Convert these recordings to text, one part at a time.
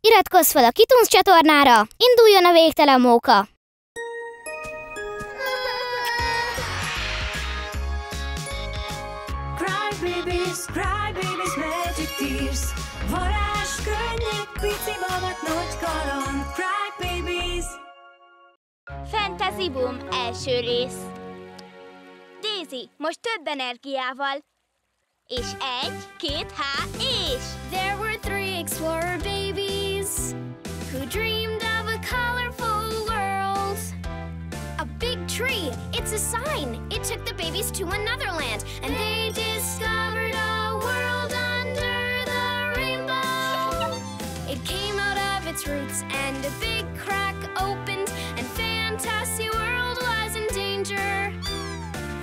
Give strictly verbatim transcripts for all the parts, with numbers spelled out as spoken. Iratkozz fel a Kitoons csatornára, induljon a végtelen móka! Cry Babies, Cry Babies Magic Tears, varázskönnyek, pici babak, nagy kaland, Cry Babies! Fantasy Boom első rész. Daisy, most több energiával. És egy, két, há, és! There were three explorer babies who dreamed of a colorful world. A big tree, it's a sign. It took the babies to another land. And they discovered a world under the rainbow. It came out of its roots and a big crack opened. And Fantasy World was in danger.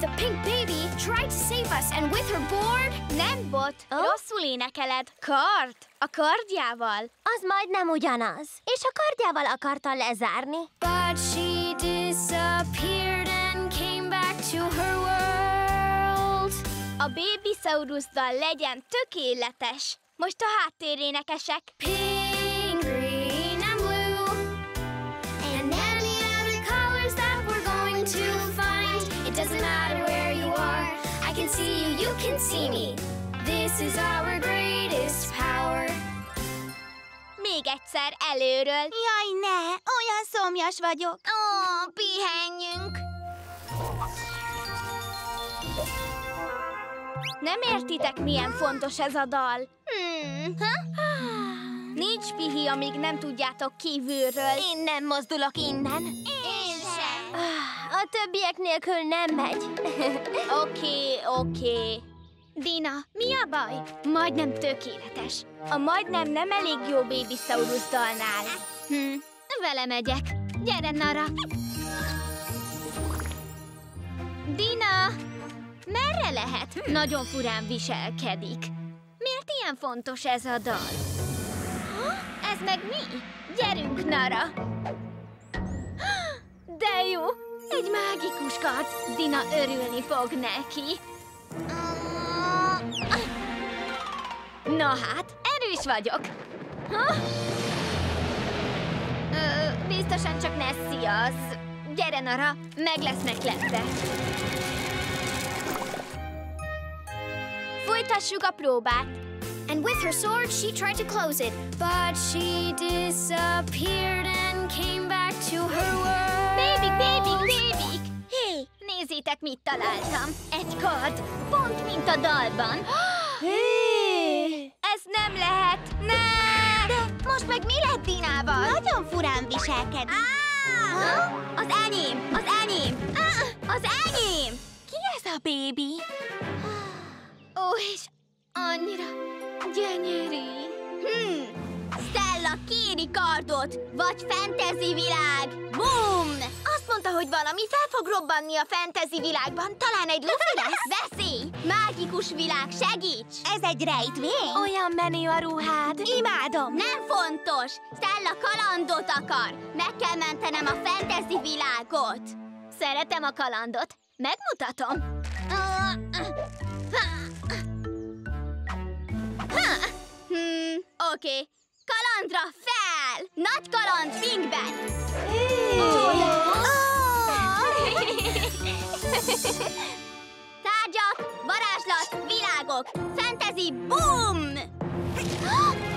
The pink baby tried to save us, and with her board... Nem bot, oh? Rosszul énekeled. Kard, a kardjával. Az majdnem ugyanaz. És a kardjával akarta lezárni. But she disappeared and came back to her world. A Baby Saurusdal legyen tökéletes. Most a háttérénekesek. Pink, green and blue. And any other colors that we're going to find. It doesn't matter where you are. I can see you, you can see me. This is our greatest power. Még egyszer előről. Jaj, ne! Olyan szomjas vagyok. Ó, pihenjünk! Nem értitek, milyen fontos ez a dal? Hmm. Ha? Nincs pihi, amíg nem tudjátok kívülről. Én nem mozdulok innen. Én sem. A többiek nélkül nem megy. Oké, oké. Dina, mi a baj? Majdnem tökéletes. A majdnem nem elég jó Baby Saurus dalnál. Hm, vele megyek. Gyere, Nara. Dina, merre lehet? Hm. Nagyon furán viselkedik. Miért ilyen fontos ez a dal? Ha? Ez meg mi? Gyerünk, Nara. De jó! Egy mágikus kard. Dina örülni fog neki. Na hát, erős vagyok. Ha? Ö, biztosan csak Nessie az. Gyere, Nara, meg lesznek lette. Folytassuk a próbát. And with her sword she tried to close it, but she disappeared and came back to her world. Baby, baby, baby! Hey, nézzétek, mit találtam. Egy kard, pont mint a dalban. Ez nem lehet! Ne! De most meg mi lett Dinával? Nagyon furán viselkedik. Ah! Az enyém! Az enyém! Ah! Az enyém! Ki ez a baby? Ó, oh, és annyira gyönyörű. Hm. Stella, kéri kardot! Vagy fantasy világ! Boom! Azt mondta, hogy valami fel fog robbanni a fantasy világban. Talán egy lufi lesz? Veszély! Mágikus világ, segíts! Ez egy rejtvény? Olyan menő a ruhád. Imádom! Nem fontos! Stella kalandot akar. Meg kell mentenem a fantasy világot. Szeretem a kalandot. Megmutatom. Hmm, oké. Okay. Kalandra fel! Nagy kaland fingben! Tárgyak, varázslat, világok! Fantasy boom!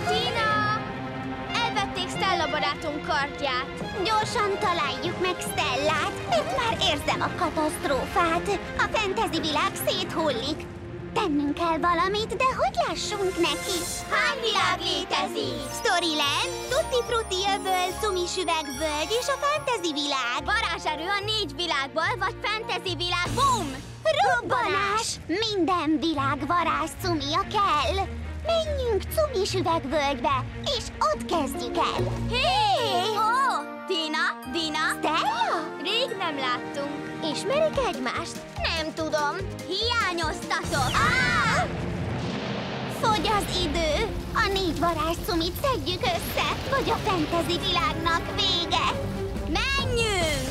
Tina! Elvették Stella barátunk kardját. Gyorsan találjuk meg Stellát. Itt már érzem a katasztrófát. A fantasy világ széthullik. Tennünk kell valamit, de hogy lássunk neki? Hány világ létezik? Storyland, Tutti Frutti Öböl, Cumisüveg Völgy és a fantasy világ. Varázserő a négy világból, vagy fantasy világ. Boom! Robbanás! Minden világ varázs cumia kell. Menjünk Cumisüveg Völgybe, és ott kezdjük el. Hé! Hey! Ó! Oh, Dina, Dina! Stella? Rég nem láttunk. Ismerik egymást? Nem tudom. Hiányoztatok. Ah! Fogy az idő. A négy varázscumit szedjük össze, vagy a fantasy világnak vége. Menjünk!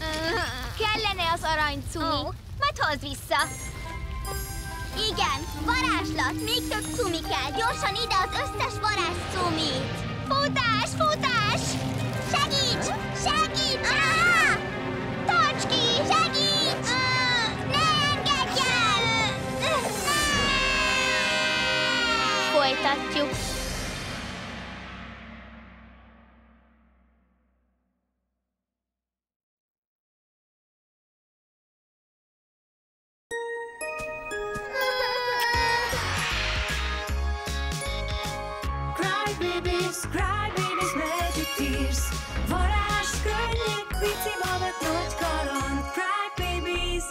Uh, kellene az aranycumi. Oh. Majd hozz vissza. Igen, varázslat, még több cumi kell. Gyorsan ide az összes varázs cumit. Futás, futás! Segíts! Segíts! Ah! Tarts ki! Segíts! Ah! Ne engedj el! Folytatjuk. Cry Babies Magic Tears, varázs könnyek, pici babak nagy karon, Cry Babies.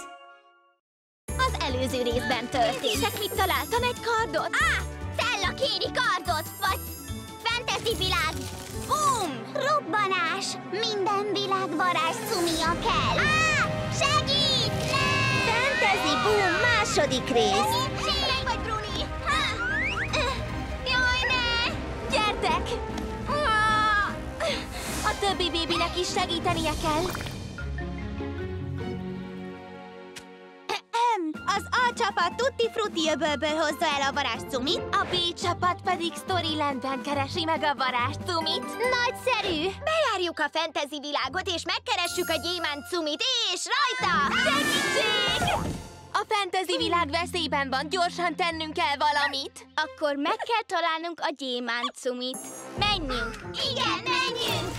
Az előző részben történtek, mit találtam egy kardot? Á, Cella kéri kardot, vagy fantasy világ, boom, robbanás, minden világ varázs cumia kell. Á, segít! Ne! Fantasy Boom második rész. Segítség! Vagy Bruni! Ha! Jaj, ne! Gyertek! A többi bébinek is segítenie kell. Az A csapat Tutti Frutti Öbölből hozza el a varázscumit, a B csapat pedig Storylandben keresi meg a varázscumit. Nagyszerű! Bejárjuk a fantasy világot, és megkeressük a gyémánt cumit, és rajta! Segítség! A fantasy világ veszélyben van, gyorsan tennünk kell valamit. Akkor meg kell találnunk a gyémánt cumit. Menjünk! Igen, menjünk!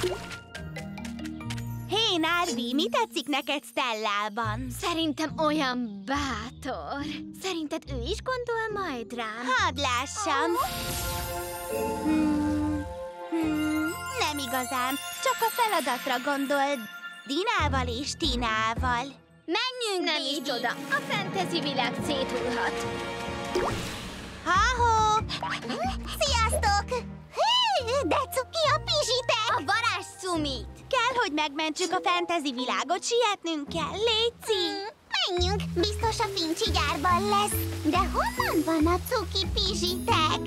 Hé, Nárvi, mi tetszik neked Stellában? Szerintem olyan bátor. Szerinted ő is gondol majd rám? Hadd lássam. Oh. Hmm. Hmm. Nem igazán, csak a feladatra gondol Dinával és Tinával. Menjünk, nem is csoda, a fantasy világ széthullhat. Ha-ho! Sziasztok! De cuki a pizsitek! A varázs cumit! Kell, hogy megmentsük a fantasy világot, sietnünk kell, léci! Mm, menjünk, biztos a fincsi gyárban lesz. De honnan van a cuki pizsitek?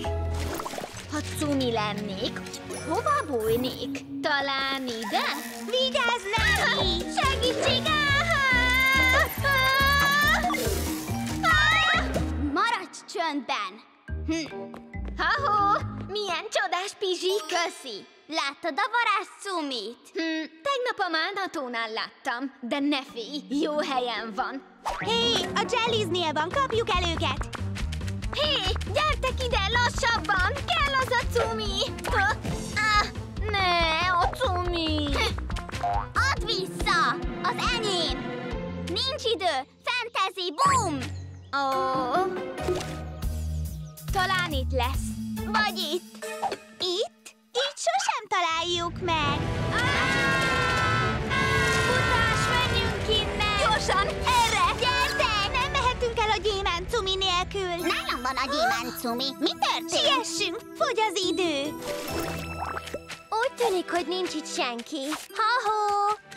Ha cumi lennék, hova bújnék? Talán ide? Vigyázz, Nárvi! Segítség! Maradj csöndben! Hm. Ha-ho! Milyen csodás pizsi, köszi! Láttad a varázs cumit? Hm. Tegnap a Málnatónál láttam, de ne félj, jó helyen van. Hé, hey, a Jelliesnél van, kapjuk el őket! Hé, hey, gyertek ide, lassabban! Kell az a cumi! Ha. Ah, ne, a cumi! Add vissza! Az enyém! Nincs idő! Fantasy Boom! Ó... Oh. Talán itt lesz. Vagy itt. Itt? Itt sosem találjuk meg. Futás, menjünk innen! Gyorsan, erre! Gyertek! Nem mehetünk el a gyémánt cumi nélkül. Nálam van a gyémánt cumi. Mi történt? Siessünk, fogy az idő. Úgy tűnik, hogy nincs itt senki. Ha-ho!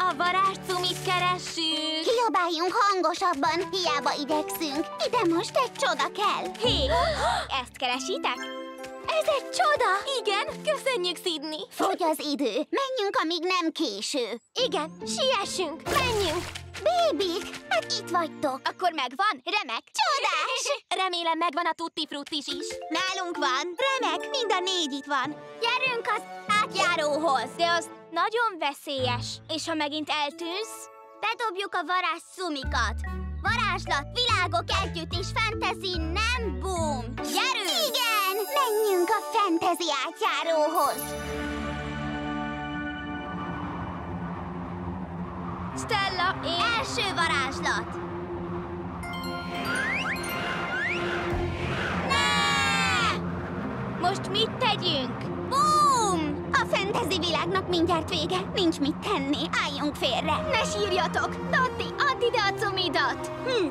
A varázs cumit keressük! Kiabáljunk hangosabban, hiába idekszünk. Ide most egy csoda kell. Hé, ezt keresitek? Ez egy csoda! Igen, köszönjük, Sydney! Fogy az idő, menjünk, amíg nem késő. Igen, siessünk, menjünk! Bébik, hát itt vagytok. Akkor megvan, remek. Csodás! Remélem megvan a Tutti Fruttis is. Nálunk van. Remek, mind a négy itt van. Gyerünk az átjáróhoz. De az nagyon veszélyes. És ha megint eltűnsz, bedobjuk a varázs cumikat. Varázslat, világok együtt és fantasy nem boom. Gyerünk! Igen, menjünk a fantasy átjáróhoz. Stella, én... Első varázslat! Ne! Most mit tegyünk? Bum! A fantasy világnak mindjárt vége. Nincs mit tenni. Álljunk félre. Ne sírjatok! Dotti, add ide a cumidat! Hm.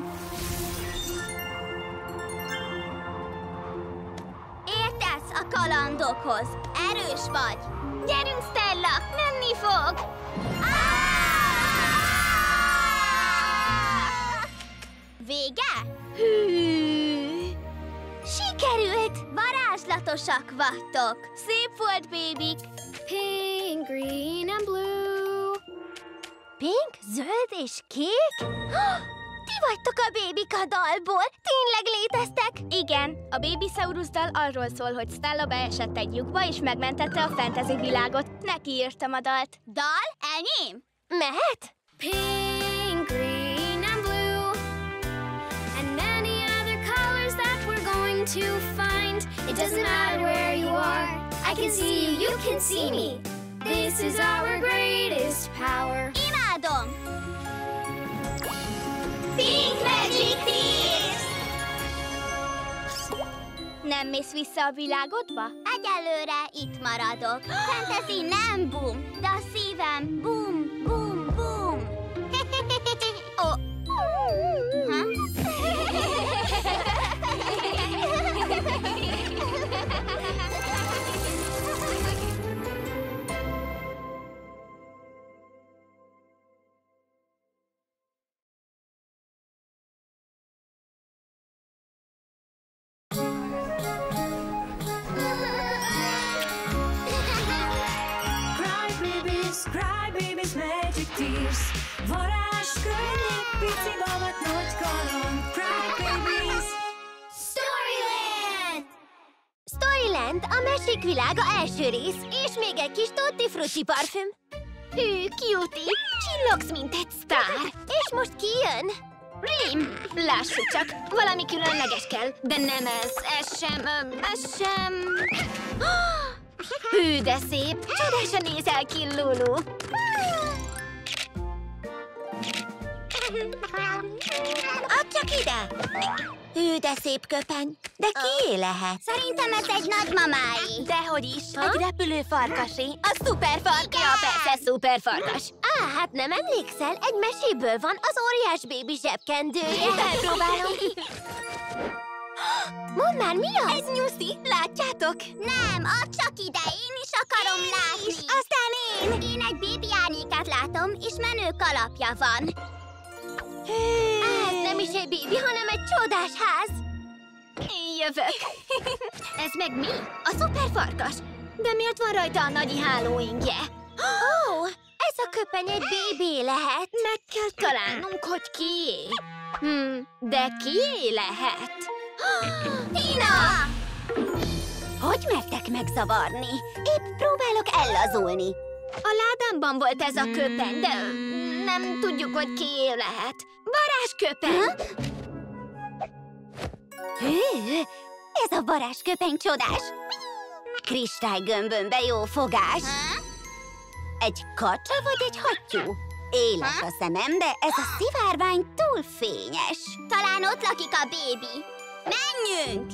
Értesz a kalandokhoz. Erős vagy. Gyerünk, Stella! Menni fog! Ah! Vége? Hű. Sikerült! Varázslatosak vagytok! Szép volt, bébik! Pink, green and blue. Pink, zöld és kék? Ti vagytok a bébika dalból? Tényleg léteztek? Igen, a Baby Saurus dal arról szól, hogy Stella beesett egy lyukba és megmentette a fantasy világot. Neki írtam a dalt. Dal? Enyém? Mehet? Pink, green and blue and many other colors that we're going to find. It doesn't matter where you are. I can see you, you can see me. This is our greatest power. Imádom! Pink Magic Tears! Nem mész vissza a világodba? Egyelőre itt maradok. Fantasy nem boom, de a szívem boom, boom, boom. Oh. Huh? Cry Babies Magic Tears. Varázs könnyek, pici babát, nagy kaland. Cry Babies Storyland! Storyland a mesék világa első rész, és még egy kis Tutti Frutti parfüm. Hű, cutie, csillogsz, mint egy sztár. És most ki jön? Rém, lássuk csak, valami különleges kell, de nem ez, ez sem, ez sem... Hű, de szép! Csodesen nézel ki, Lulu! Add csak ide! Hű, de szép köpeny! De kié lehet? Szerintem ez egy nagymamái! Dehogy is! Ha? Egy repülő farkasé! A szuper farkas! Ja, persze, szuper farkas! Á, ah, hát nem emlékszel? Egy meséből van az óriás bébi zsebkendője! Elpróbálom! Mondd már, mi az? Ez nyuszi, látjátok? Nem, add csak ide, én is akarom én látni. Is, aztán én. Én egy bébi árnyékát látom, és menő kalapja van. Hű. Ez nem is egy bébi, hanem egy csodás ház. Én jövök. Ez meg mi? A szuper farkas. De miért van rajta a nagy hálóingje? Ó, ez a köpeny egy bébé lehet. Meg kell találnunk, hogy kié. Hm, de kié lehet? Tina! Hogy mertek megzavarni? Épp próbálok ellazulni. A ládámban volt ez a köpeny, de nem tudjuk, hogy kié lehet. Varázsköpeny! Hű, ez a varázsköpeny csodás. Kristálygömbönbe jó fogás. Egy kacsa vagy egy hattyú? Éles a szemem, de ez a szivárvány túl fényes. Talán ott lakik a bébi. Menjünk!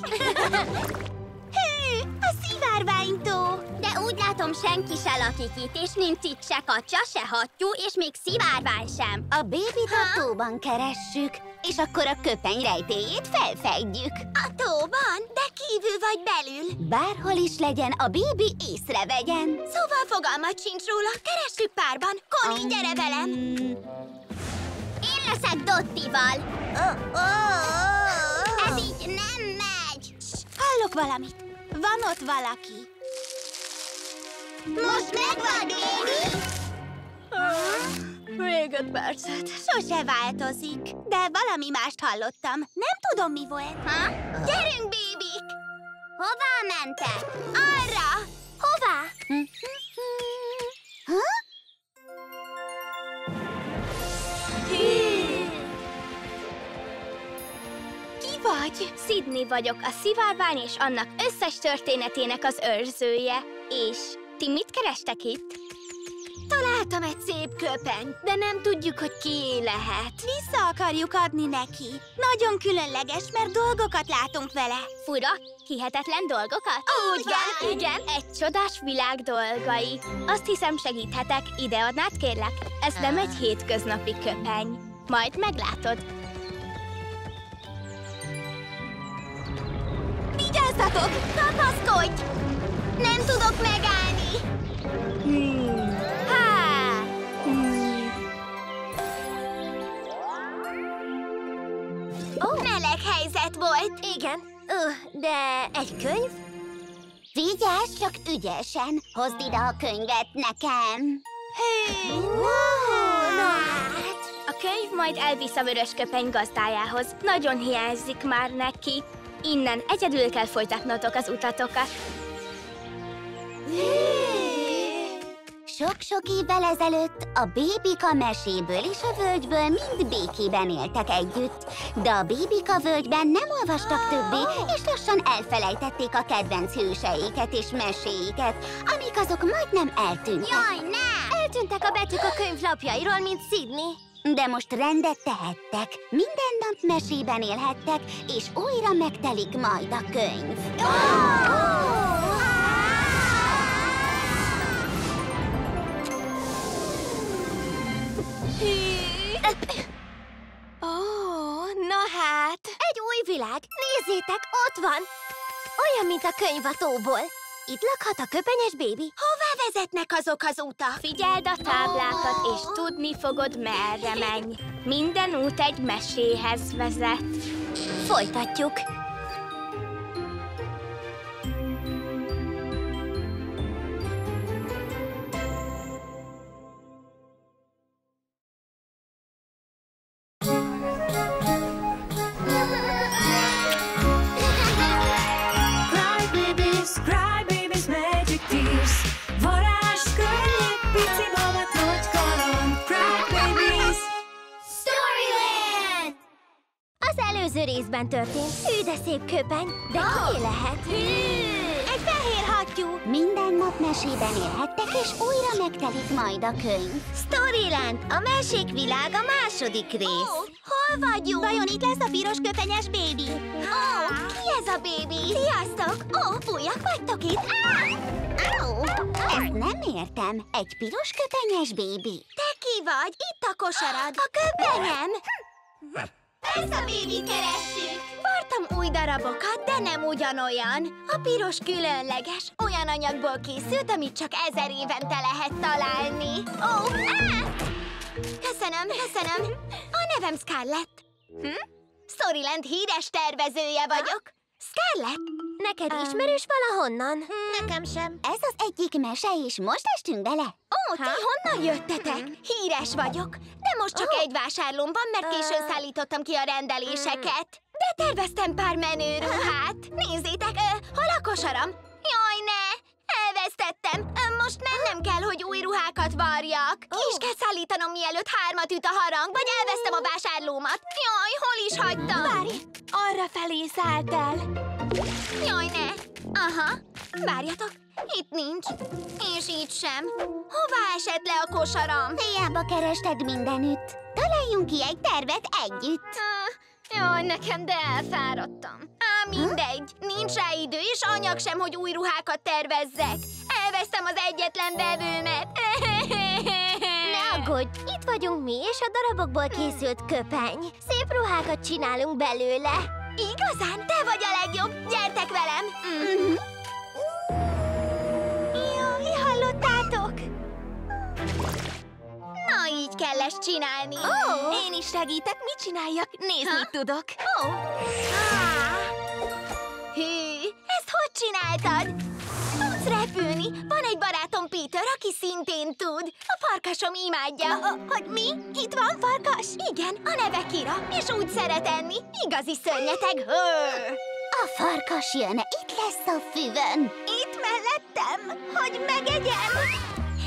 Hű, a szivárványtó! De úgy látom, senki se lakik itt, és nincs itt se kacsa, se hattyú, és még szivárvány sem. A bébit a tóban keressük, és akkor a köpeny rejtélyét felfedjük. A tóban? De kívül vagy belül? Bárhol is legyen, a bébi észrevegyen. Szóval fogalmat sincs róla, keressük párban. Connie, gyere velem! Én leszek Dottival. Oh, oh, oh. Ez így nem megy! Hallok valamit! Van ott valaki! Most megvan, Bébi! Még öt percet. Sose változik, de valami mást hallottam. Nem tudom, mi volt. Ha? Gyerünk, bébik! Hová mentek? Arra! Hová? Hm? Ha? Vagy? Sydney vagyok, a szivárvány és annak összes történetének az őrzője. És ti mit kerestek itt? Találtam egy szép köpeny, de nem tudjuk, hogy kié lehet. Vissza akarjuk adni neki. Nagyon különleges, mert dolgokat látunk vele. Fura, hihetetlen dolgokat? Úgy van, igen. Egy csodás világ dolgai. Azt hiszem, segíthetek, ideadnád kérlek. Ez nem egy hétköznapi köpeny. Majd meglátod. Vigyázzatok! Kapaszkodj! Nem tudok megállni! Hmm. Há! Hmm. Oh. Meleg helyzet volt! Igen, uh, de egy könyv? Vigyázz csak ügyesen! Hozd ide a könyvet nekem! Hé! Hey. Wow. Wow. A könyv majd elvisz a Vörösköpeny gazdájához. Nagyon hiányzik már neki. Innen egyedül kell folytatnotok az utatokat. Sok-sok évvel ezelőtt a Bébika meséből és a völgyből mind békében éltek együtt. De a Bébika völgyben nem olvastak többé, és lassan elfelejtették a kedvenc hőseiket és meséiket, amik azok majdnem eltűntek. Jaj, ne! Eltűntek a betűk a könyvlapjairól, mint Sydney. De most rendet tehettek, minden nap mesében élhettek, és újra megtelik majd a könyv. Ó, oh, na hát! Egy új világ! Nézzétek, ott van! Olyan, mint a könyv a tóból. Itt lakhat a köpenyes bébi. Hová vezetnek azok az utak? Figyeld a táblákat, oh. és tudni fogod, merre menj. Minden út egy meséhez vezet. Folytatjuk. Részben történt. Hű, de szép köpeny, de ki oh. lehet? Hű. Egy fehér hattyú! Minden nap mesében élhettek, és újra megtelik majd a könyv. Storyland, a mesék világa második rész. Oh, hol vagyunk? Vajon itt lesz a piros köpenyes bébi? Ó, oh, ki ez a bébi? Sziasztok! Ó, oh, fújjak vagytok itt! Ah! Oh. Ezt nem értem. Egy piros köpenyes bébi. Te ki vagy? Itt a kosarad. A köpenyem! Ezt a bébit keressük! Vartam új darabokat, de nem ugyanolyan. A piros különleges, olyan anyagból készült, amit csak ezer évente lehet találni. Ó, oh, áh! Köszönöm, köszönöm. A nevem Scarlett. Hm? Storyland híres tervezője vagyok. Scarlett, neked um, ismerős valahonnan? Hmm. Nekem sem. Ez az egyik mese, és most estünk bele. Ó, ha? Ti honnan jöttetek? Híres vagyok, de most csak oh. egy vásárlóm van, mert későn uh. szállítottam ki a rendeléseket. De terveztem pár menő ruhát. Nézzétek, uh, hol a kosaram? Jaj, ne! Elvesztettem. Uh, most mennem kell, hogy új ruhákat varjak. Ki oh. is kell szállítanom, mielőtt hármat üt a harang, vagy elvesztem a vásárlómat. Jaj, hol is hagytam? Várj! Arra felé szállt el. Jaj, ne! Aha, várjatok, itt nincs. És itt sem. Hová esett le a kosaram? Hiába kerested mindenütt. Találjunk ki egy tervet együtt. Ah, jaj, nekem de elfáradtam. Á, mindegy. Nincs rá idő, és anyag sem, hogy új ruhákat tervezzek. Elvesztem az egyetlen vevőmet. Ne aggódj, itt vagyunk mi, és a darabokból készült köpeny. Szép ruhákat csinálunk belőle. Igazán? Te vagy a legjobb! Gyertek velem! Mm-hmm. Jaj, hallottátok? Na, így kell ezt csinálni. Oh. Én is segítek, mit csináljak? Nézd, ha? Mit tudok. Oh. Ah. Hű, ezt hogy csináltad? Tudsz repülni? Van egy barátom, Peter, aki szintén tud. A farkasom imádja. A, a, hogy mi? Itt van farkas? Igen, a neve Kira, és úgy szeret enni. Igazi szörnyeteg. A farkas jön, itt lesz a füvön. Itt mellettem, hogy megegyem.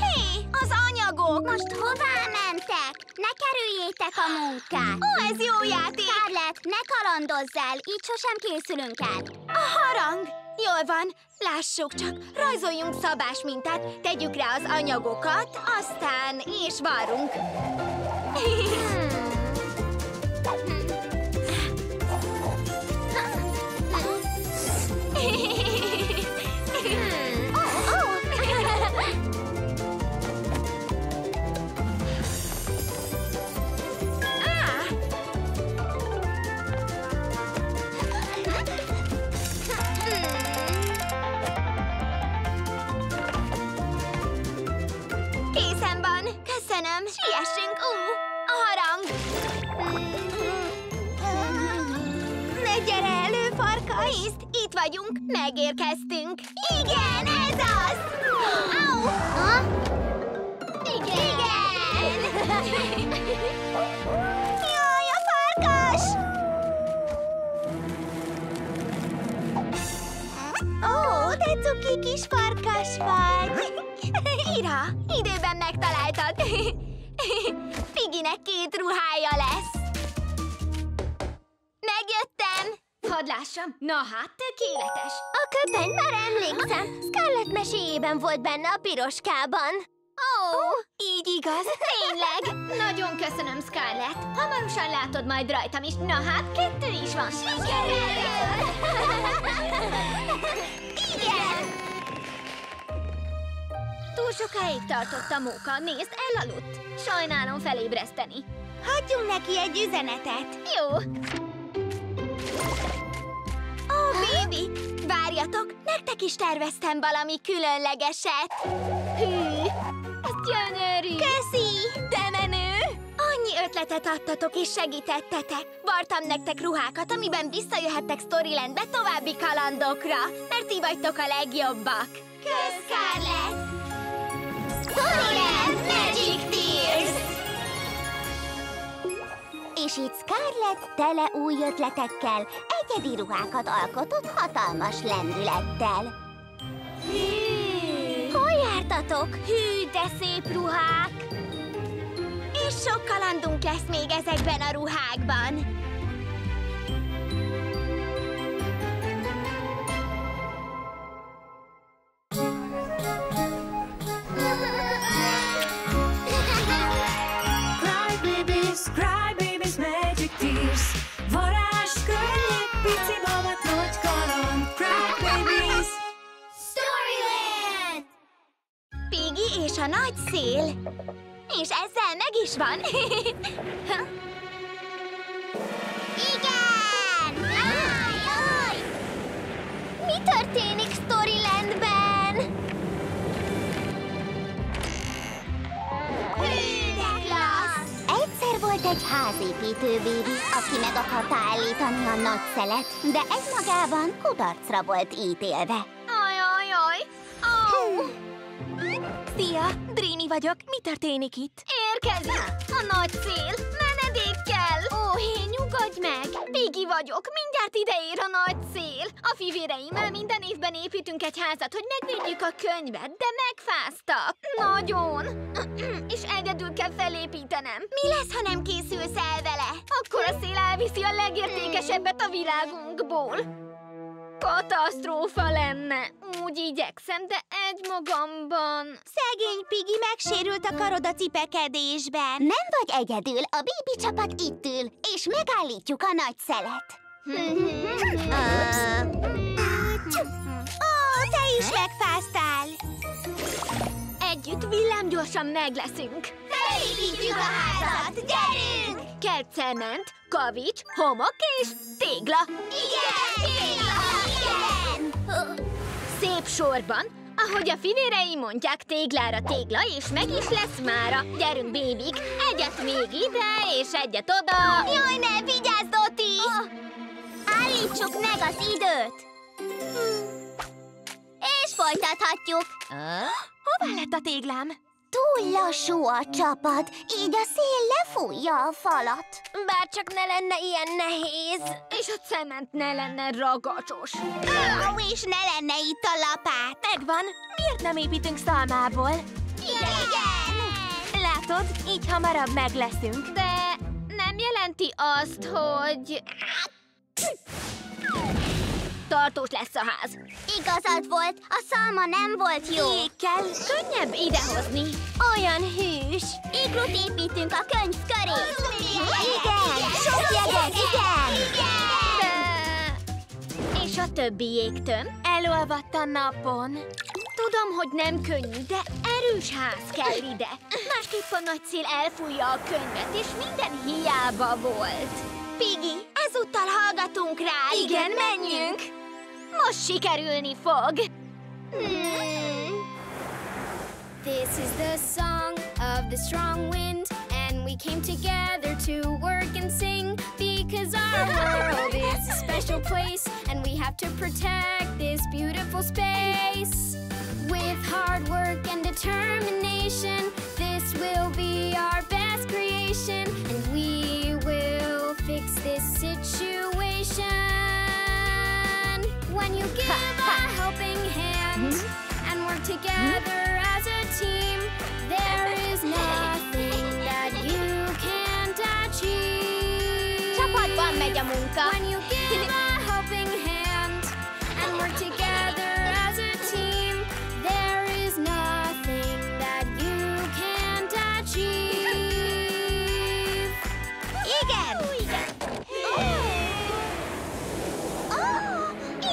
Hé, hey, az anyagok! Most hová mentek? Ne kerüljétek a munkát. Ó, ez jó játék. Scarlett, ne kalandozz el, így sosem készülünk el. A harang. Jól van, lássuk csak, rajzoljunk szabás mintát, tegyük rá az anyagokat, aztán és varrunk. Köszönöm, siessünk! Ú, a harang! Ne gyere elő, farkas! Nézd, itt vagyunk, megérkeztünk! Igen, ez az! Au! Igen! Igen! Jaj, a farkas! Ó, te cuki kis farkas vagy! Ira, időben megtaláltad! Figinek két ruhája lesz! Megjöttem! Hadd lássam, na hát, tökéletes! A köpeny már emlékszem, Scarlett meséjében volt benne a piroskában. Ó, oh, így igaz, tényleg! Nagyon köszönöm, Scarlett! Hamarosan látod majd rajtam is, na hát, kettő is van! Sikerül! Igen! Túl sokáig tartott a móka, nézd, elaludt! Sajnálom felébreszteni. Hagyjunk neki egy üzenetet! Jó! Ó, oh, Baby! Várjatok, nektek is terveztem valami különlegeset! Hű, ez gyönyörű! Köszi! De menő! Annyi ötletet adtatok és segítettetek! Vartam nektek ruhákat, amiben visszajöhettek Storylandbe további kalandokra, mert ti vagytok a legjobbak! Kösz, Scarlett! Storyland Magic Tears! És itt Scarlett tele új ötletekkel, egyedi ruhákat alkotott hatalmas lendülettel. Hű. Hol jártatok? Hű, de szép ruhák! És sok kalandunk lesz még ezekben a ruhákban. És a nagy szél. És ezzel meg is van. Igen! Állj, állj! Mi történik Storylandben? Hű, de klassz! Egyszer volt egy házépítő Baby, aki meg akarta állítani a nagy szelet, de egymagában kudarcra volt ítélve. Szia! Drini vagyok. Mi történik itt? Érkezik! A nagy cél! Menedék kell! Ó, hé, nyugodj meg! Piggy vagyok. Mindjárt ide ér a nagy cél. A fivéreimmel minden évben építünk egy házat, hogy megvédjük a könyvet, de megfáztak. Nagyon! És egyedül kell felépítenem. Mi lesz, ha nem készülsz el vele? Akkor a szél elviszi a legértékesebbet a világunkból. Katasztrófa lenne. Úgy igyekszem, de egymagamban... Szegény Piggy megsérült a karoda cipekedésben. Nem vagy egyedül, a Baby csapat itt ül, és megállítjuk a nagy szelet. Ó, te is megfáztál. Együtt villámgyorsan megleszünk. Felépítjük a házat, gyerünk! Kell cement, kavics, homok és tégla. Igen, tégla! Szép sorban, ahogy a fivérei mondják, téglára tégla, és meg is lesz mára. Gyerünk, Bébik, egyet még ide, és egyet oda. Jaj, ne, vigyázz, Doti! Oh. Állítsuk meg az időt! És folytathatjuk. Ah? Hová lett a téglám? Túl lassú a csapat, így a szél lefújja a falat. Bárcsak ne lenne ilyen nehéz. És a cement ne lenne ragacsos. Ó, és ne lenne itt a lapát. Megvan, miért nem építünk szalmából? Igen! Igen. Látod, így hamarabb megleszünk. De nem jelenti azt, hogy... Tartós lesz a ház. Igazad volt, a szalma nem volt jó. Így kell könnyebb idehozni. Olyan hűs. Iglut építünk a könyv köré. Igen, sok jeget, igen. És a többi jégtöm? Elolvadt a napon. Tudom, hogy nem könnyű, de erős ház kell ide. Másképp a nagy szél elfújja a könyvet, és minden hiába volt. Piggy, ezúttal hallgatunk rá. Igen, menjünk! Most sikerülni fog! Hmm. This is the song of the strong wind, and we came together to work and sing, because our world is a special place, and we have to protect this beautiful space. With hard work and determination, this will be our best creation. together as a team. There is nothing that you can't achieve. When you give a helping hand and work together as a team, there is nothing that you can't achieve. Igen!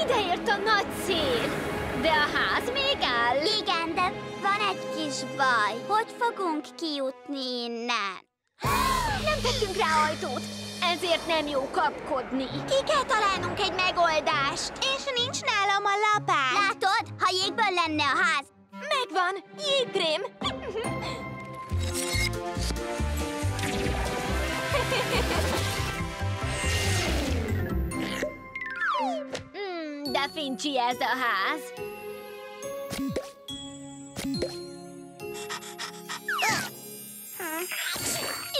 Ideért a nagy cél! De a ház még áll. Igen, de van egy kis baj. Hogy fogunk kijutni innen? Nem tettünk rá ajtót, ezért nem jó kapkodni. Ki kell találnunk egy megoldást. És nincs nálam a lapát. Látod, ha jégből lenne a ház. Megvan, jégkrém. hmm, de fincsi ez a ház.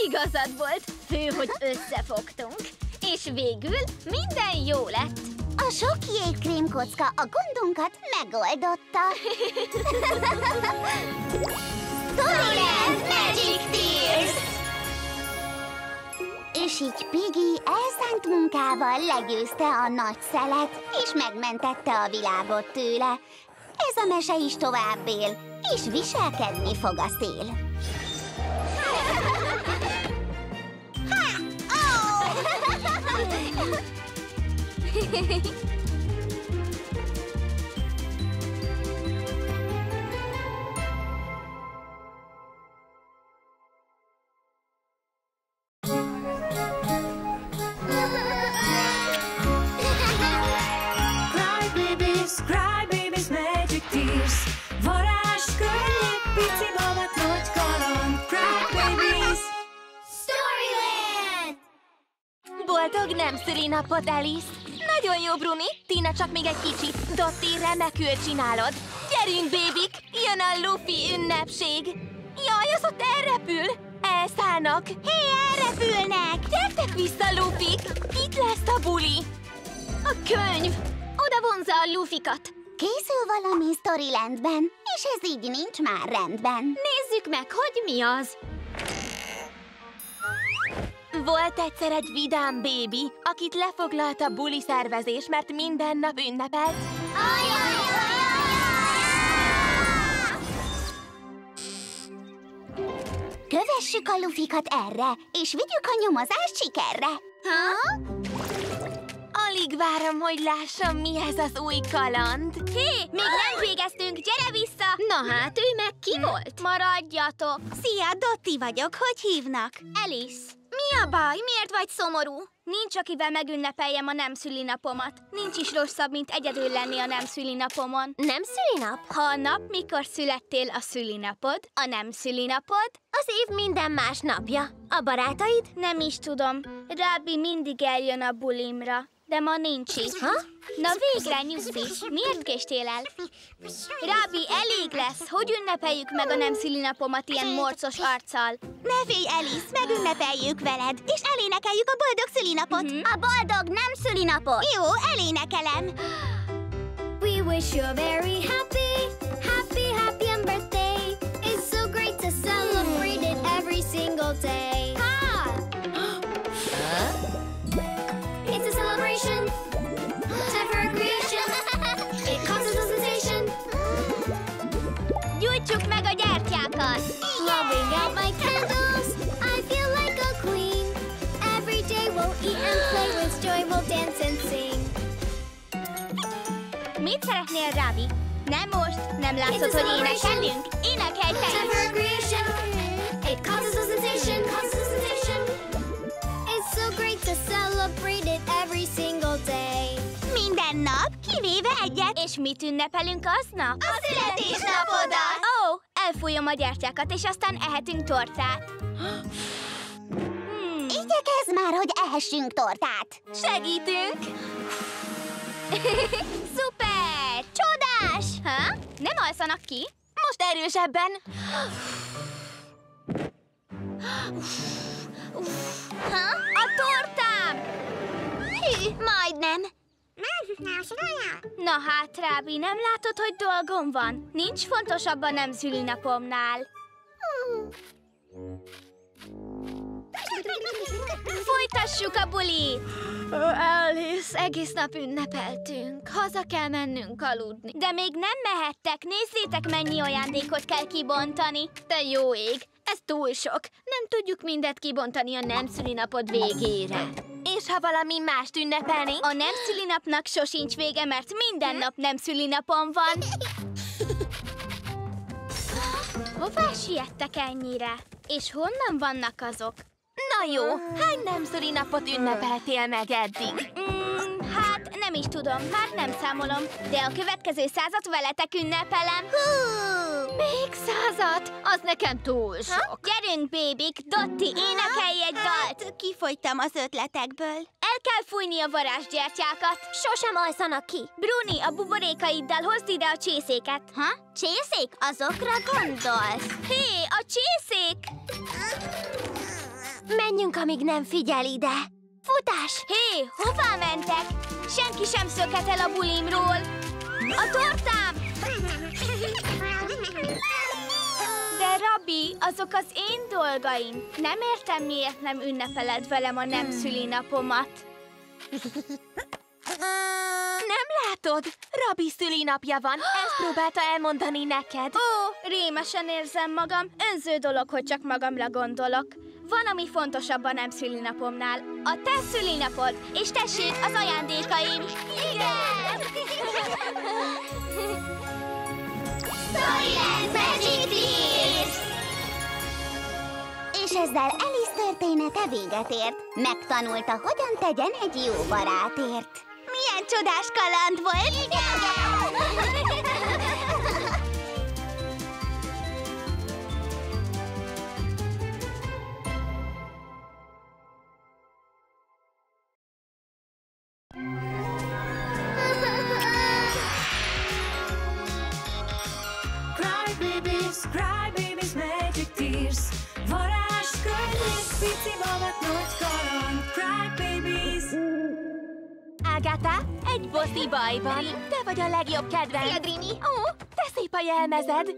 Igazad volt, fő, hogy összefogtunk, és végül minden jó lett. A sok jégkrém kocka a gondunkat megoldotta. Storyland Magic Tears! És így Piggy elszánt munkával legyőzte a nagy szelet, és megmentette a világot tőle. Ez a mese is tovább él, és viselkedni fog a szél. Cry babies, cry babies, magic tears. Varázs könnyek, pici babak, nagy kaland. Cry babies, Storyland! Boldog nem szülinapot, Alice! Nagyon jó, Bruni! Tina, csak még egy kicsit. Dotti, remekül csinálod. Gyerünk, bébik! Jön a Luffy ünnepség! Jaj, az ott elrepül! Elszállnak! Hé, elrepülnek! Gyertek vissza, Luffy! Itt lesz a buli! A könyv! Oda vonza a Luffykat! Készül valami Storylandben, és ez így nincs már rendben. Nézzük meg, hogy mi az! Volt egyszer egy vidám bébi, akit lefoglalt a buli szervezés, mert minden nap ünnepelt. Kövessük a Luffykat erre, és vigyük a nyomozást sikerre. Ha? Alig várom, hogy lássam, mi ez az új kaland. Hé, még nem végeztünk, gyere vissza! Na hát, ő meg ki volt? Maradjatok! Szia, Dotti vagyok, hogy hívnak? Alice. Mi a baj? Miért vagy szomorú? Nincs, akivel megünnepeljem a nem szülinapomat. Nincs is rosszabb, mint egyedül lenni a nem szülinapomon. Nem szülinap? Ha a nap, mikor születtél a szülinapod, a nem szülinapod, az év minden más napja. A barátaid? Nem is tudom. Rábi mindig eljön a bulimra, de ma nincs itt. Ha? Na végre, nyugszi! Miért késtél el? Rábi, elég lesz! Hogy ünnepeljük meg a nem szülinapomat ilyen morcos arccal? Ne félj, Alice! Megünnepeljük veled! És elénekeljük a boldog szülinapot! Uh-huh. A boldog nem szülinapot! Jó, elénekelem! We wish you a very happy, happy, happy birthday! It's so great to celebrate it every single day! Ha! It's a celebration! Time for a creation. It causes a sensation. Gyújtsuk meg a gyertyákat! Blowing out my candles, I feel like a queen. Every day we'll eat and play with joy, we'll dance and sing. Mit szeretnél, Rábi? Nem most, nem látszod, hogy énekelünk? Énekelj te is! Time for a creation. It causes a sensation. Causes a sensation. It's so great to celebrate it every single day. Minden nap, kivéve egyet. És mit ünnepelünk aznap? A születésnapodat! Ó, oh, elfújom a gyertyákat, és aztán ehetünk tortát. Hmm. Igyekezz már, hogy ehessünk tortát. Segítünk! Szuper! Csodás! Ha? Nem alszanak ki? Most erősebben! A tortám! Majdnem! Na hát, Rábi, nem látod, hogy dolgom van? Nincs fontosabb a nem szülinapomnál. Folytassuk a bulit! Elhisz, egész nap ünnepeltünk. Haza kell mennünk aludni. De még nem mehettek. Nézzétek, mennyi ajándékot kell kibontani. Te jó ég, ez túl sok. Nem tudjuk mindet kibontani a nem szülinapod végére. És ha valami mást ünnepelni? A nem szülinapnak sosincs vége, mert minden nap nem szülinapon van. Hová siettek ennyire? És honnan vannak azok? Na jó, hány nem szülinapot ünnepeltél meg eddig? Mm, hát nem is tudom, már nem számolom, de a következő százat veletek ünnepelem. Hú, még százat? Az nekem túl sok. Ha? Gyerünk, bébik, Dotti, énekelj egy dalt. Hát, kifogytam az ötletekből. El kell fújni a varázsgyertyákat. Sosem alszanak ki. Bruni, a buborékaiddal hozd ide a csészéket. Ha? Csészék? Azokra gondolsz? Hé, a csészék! Menjünk, amíg nem figyel ide! Futás! Hé, hová mentek? Senki sem szöket el a bulimról! A tortám! De, Rabi, azok az én dolgaim! Nem értem, miért nem ünnepeled velem a nem szülinapomat. Nem látod? Rabi szülinapja van, ezt próbálta elmondani neked. Ó, rémesen érzem magam, önző dolog, hogy csak magamra gondolok. Van, ami fontosabb a nem szülinapomnál. A te szülinapod, és tessék, az ajándékaim! Igen! Storyland Magic Tears! És ezzel Alice története véget ért. Megtanulta, hogyan tegyen egy jó barátért. Milyen csodás kaland volt! Igen! Cry babies, cry babies, magic tears. Varázskönyv, pici babát, nagy kaland. Cry babies. Ágátá, egy bossi bajban. Te vagy a legjobb kedvenc. Szia, Drini. Ó, te szép a jelmezed.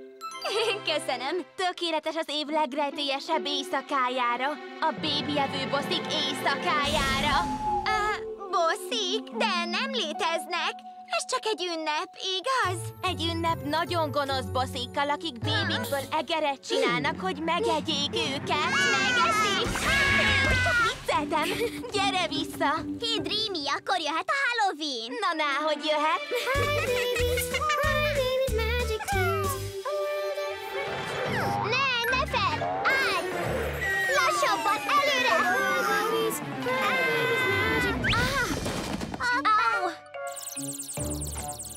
Köszönöm. Tökéletes az év legretélyesebb éjszakájára. A bébijevő bosszik éjszakájára. Ö, bosszik? De nem léteznek. Ez csak egy ünnep, igaz? Egy ünnep nagyon gonosz bosszikkal, akik bébikből egeret csinálnak, hogy megegyék őket. Megeszik! Csak vicceltem. Gyere vissza! Hé, Dreamy, akkor jöhet a Halloween! Na, na, hogy jöhet? Ne, ne fel! Állj! Lassabban, előre!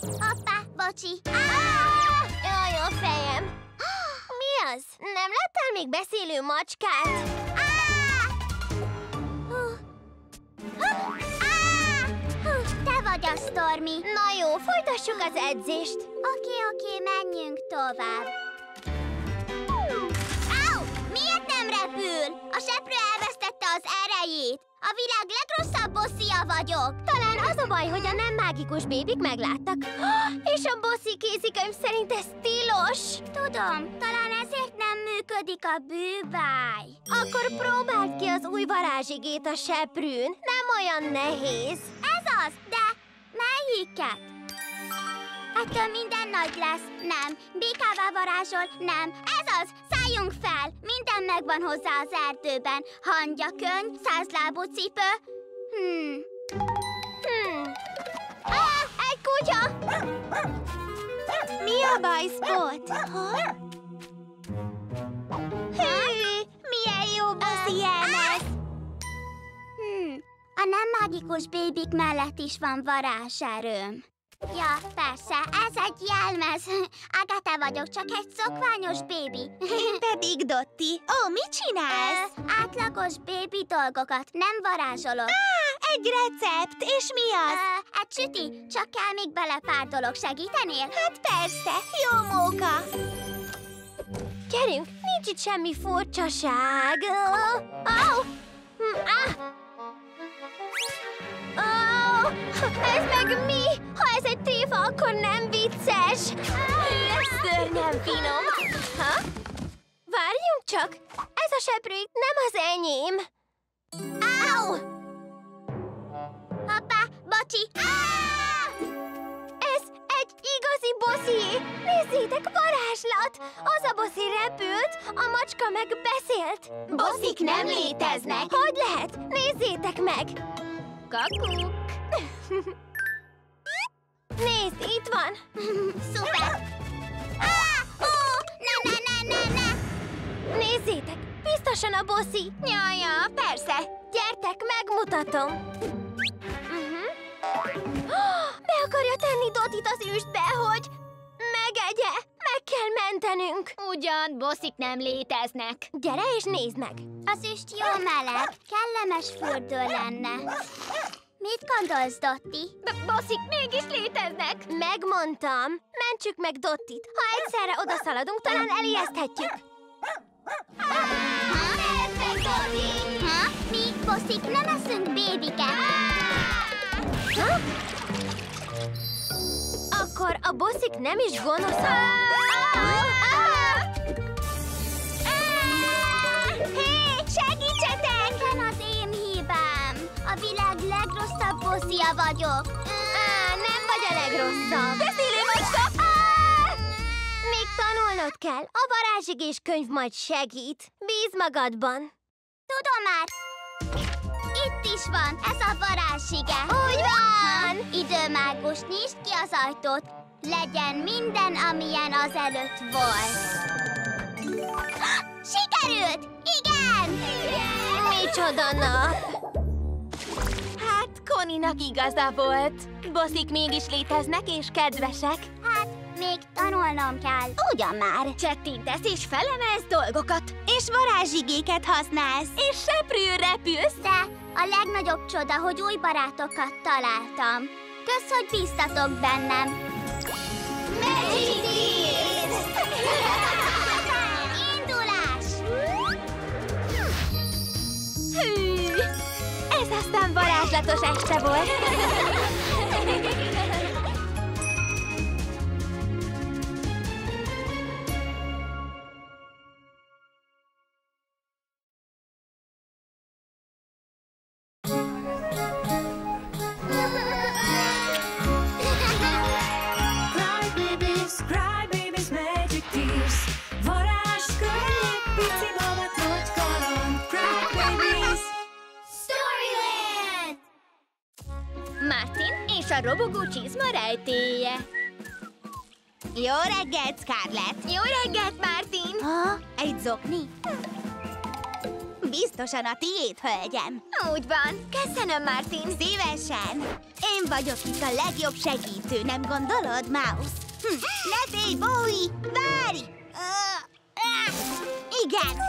Hoppá, bocsi! Jaj, jó fejem! Mi az? Nem láttál még beszélő macskát? Te vagy a Stormy! Na jó, folytassuk az edzést! Oké, oké, menjünk tovább! Áú! Miért nem repül? A seprő elvesztette az erejét! A világ legrosszabb bosszia vagyok! Talán az a baj, hogy a nem mágikus bébik megláttak. És a bosszi kézikönyv szerint ez tilos! Tudom, talán ezért nem működik a bűbáj. Akkor próbáld ki az új varázsigét a seprűn. Nem olyan nehéz. Ez az, de melyiket? Ettől minden nagy lesz. Nem. Békával varázsol. Nem. Ez az! Szálljunk fel! Minden megvan hozzá az erdőben. Hangyakönyv, százlábú cipő. Hmm. Hmm. Ah, egy kutya! Mi a baj, Spot? Hű, milyen jó buszi jelmez! Hmm. A nem mágikus bébik mellett is van varázserőm. Ja, persze, ez egy jelmez. Agata vagyok, csak egy szokványos bébi. Én pedig Dotti. Ó, mit csinálsz? Ö, átlagos bébi dolgokat, nem varázsolok. Á, egy recept, és mi az? Ö, egy süti, csak kell még bele pár dolog, segítenél? Hát persze, jó móka. Gyerünk, nincs itt semmi furcsaság. Ó, ó, ó. Á. Ó. Ez meg mi? Ha ez egy tréfa, akkor nem vicces. Ez szörnyen finom. Ha? Várjunk csak, ez a seprő itt nem az enyém. Áú! Apa, bocsi! Áá! Ez egy igazi boszié. Nézzétek, varázslat! Az a boszi repült, a macska meg beszélt. Boszik nem léteznek. Hogy lehet? Nézzétek meg! Kakuk! Nézd, itt van! Szuper! Ah, ó, na, na, na, na, na. Nézzétek, biztosan a bossi! Jaj, ja, persze! Gyertek, megmutatom! Uh-huh. Oh, be akarja tenni Dotit az üstbe, hogy megegye! Meg kell mentenünk! Ugyan, bosszik nem léteznek! Gyere és nézd meg! Az üst jó meleg, kellemes fürdő lenne. Mit gondolsz, Dotti? De bosszik mégis léteznek! Megmondtam! Mentsük meg Dottit! Ha egyszerre odaszaladunk, talán elijeszthetjük! Ha nevet meg, Dotti! Ha? Mi, bosszik, nem eszünk bébiket! Ha? Akkor a bosszik nem is gonosz. Hé, segítsetek! Nem az én hibám. A világ legrosszabb bosszia vagyok. Nem vagy a legrosszabb. Beszélő macska! Még tanulnod kell. A varázsigés könyv majd segít. Bíz magadban. Tudom már. Itt is van, ez a varázsige. Úgy van! Időmágus, nyisd ki az ajtót. Legyen minden, amilyen azelőtt volt. Sikerült! Igen! Igen! Micsoda nap! Hát, Connie-nak igaza volt. Boszik mégis léteznek és kedvesek. Hát, még tanulnom kell. Ugyan már! Csettintesz és felemelsz dolgokat. És varázsigéket használsz. És seprűn repülsz. De... a legnagyobb csoda, hogy új barátokat találtam. Kösz, hogy bíztatok bennem. Magic Tears! Indulás! Hű! Ez aztán varázslatos este volt. A robogó csizma rejtélye. Jó reggelt, Scarlett! Jó reggelt, Martin! Ha? Egy zokni? Biztosan a tiéd, hölgyem. Úgy van. Köszönöm, Martin. Szívesen. Én vagyok itt a legjobb segítő, nem gondolod, Mouse? Hm. Ne félj, Bowie! Várj! Uh, uh, igen.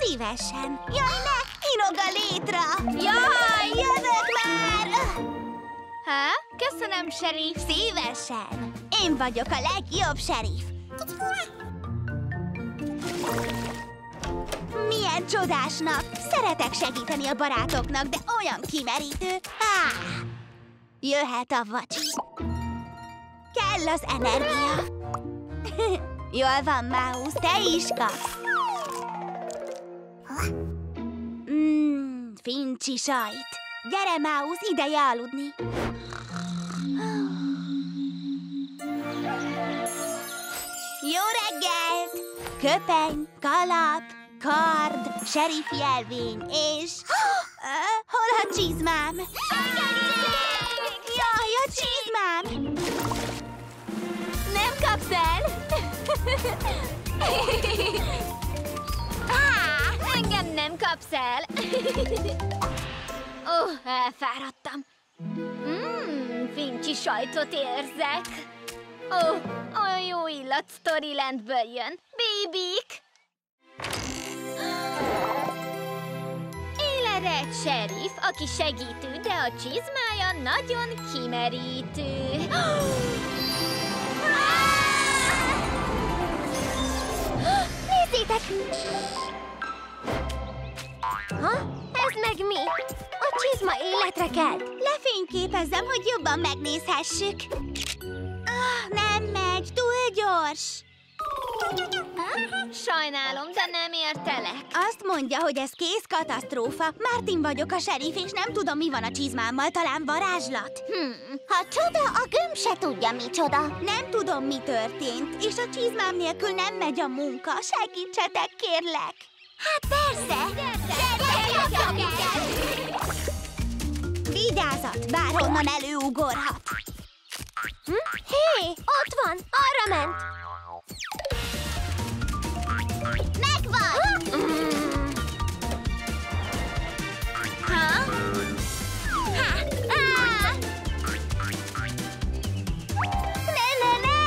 Szívesen. Jaj, ne! Inog a létra! Jaj, jövök már! Ha? Köszönöm, serif! Szívesen! Én vagyok a legjobb serif! Milyen csodás nap! Szeretek segíteni a barátoknak, de olyan kimerítő! Á! Jöhet a vacsi! Kell az energia! Jól van, Mouse, te is kapsz! Mmm, fincsi sajt! Gyere, Mouse, ideje aludni! Jó reggelt! Köpeny, kalap, kard, serif jelvény és... Hol a csizmám? Jaj, a csizmám! Nem kapsz el? Ah, engem nem kapsz el! Ó, oh, elfáradtam. Mmm, fincsi sajtot érzek. Ó, oh, olyan jó illat Storylandből jön. Bébik! Él erre egy serif, aki segítő, de a csizmája nagyon kimerítő. Nézzétek! Ha? Ez meg mi? A csizma éle portréket! Lefényképezem, hogy jobban megnézhessük. Oh, nem megy, túl gyors. Sajnálom, de nem értelek. Azt mondja, hogy ez kész katasztrófa. Martin vagyok a serif, és nem tudom, mi van a csizmámmal, talán varázslat. Hmm. Ha csoda, a gömb se tudja, micsoda. Nem tudom, mi történt, és a csizmám nélkül nem megy a munka. Segítsetek, kérlek. Hát persze! Vigyázat, bárhonnan előugorhat. Hm? Hé, ott van, arra ment. Megvan! Mm. Ha? Ha. Ah. Ne, ne, ne!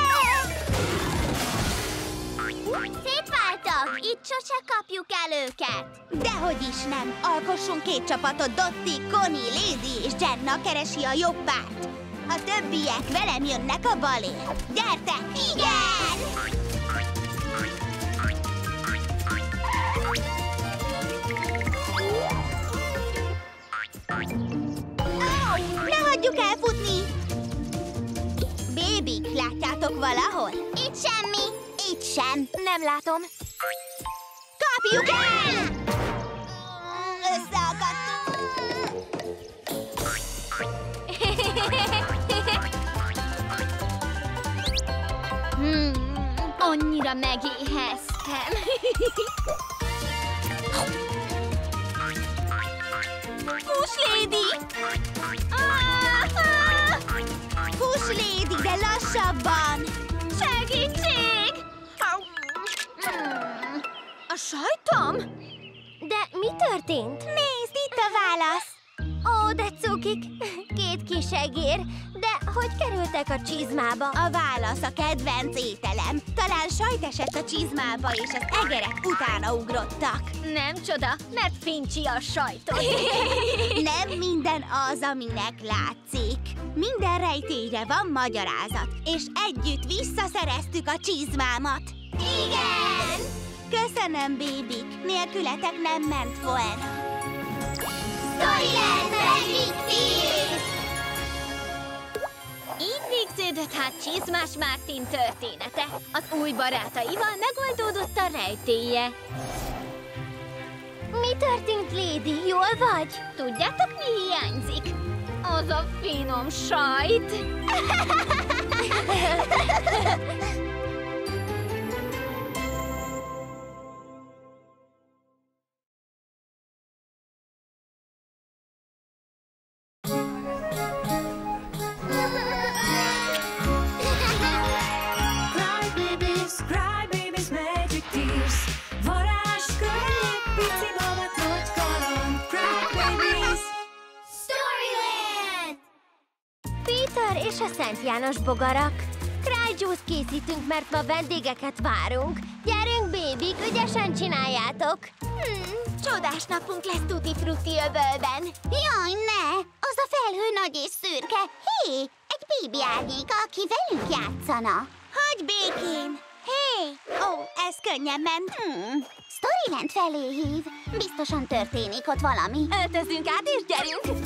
Szétváltak! Itt sose kapjuk el őket! Dehogy is nem! Alkossunk két csapatot, Dotti, Connie, Lady és Jenna keresi a jobb párt. A többiek velem jönnek a balért. Gyertek! Igen! Áj! Ne hagyjuk elfutni! Bébik, látjátok valahol? Itt semmi! Itt sem! Nem látom! Kapjuk el! Összeakadtunk! hmm, annyira megéheztem! Fuss, Lady! Ah, ah! Fuss, Lady, de lassabban! Segítség! A sajtom? De mi történt? Nézd, itt a válasz! Ó, de cukik! Két kis egér, de hogy kerültek a csizmába? A válasz a kedvenc ételem. Talán sajt esett a csizmába, és az egerek utána ugrottak. Nem csoda, mert fincsi a sajtot. Nem minden az, aminek látszik. Minden rejtélyre van magyarázat, és együtt visszaszereztük a csizmámat. Igen! Köszönöm, bébik! Nélkületek nem ment volna. Storyland Magic Tears! Így végződött hát Csizmás Martin története. Az új barátaival megoldódott a rejtélye. Mi történt, Lady? Jól vagy? Tudjátok, mi hiányzik? Az a finom sajt. És a Szent János bogarak. Cry Juice készítünk, mert ma vendégeket várunk. Gyerünk, bébik, ügyesen csináljátok. Hmm, csodás napunk lesz Tutti Frutti Öbölben. Jaj, ne! Az a felhő nagy és szürke. Hé, egy bébi árnyéka, aki velünk játszana. Hagy békén! Hé! Ó, ez könnyen ment. Hmm, Storyland felé hív. Biztosan történik ott valami. Öltözünk át és gyerünk!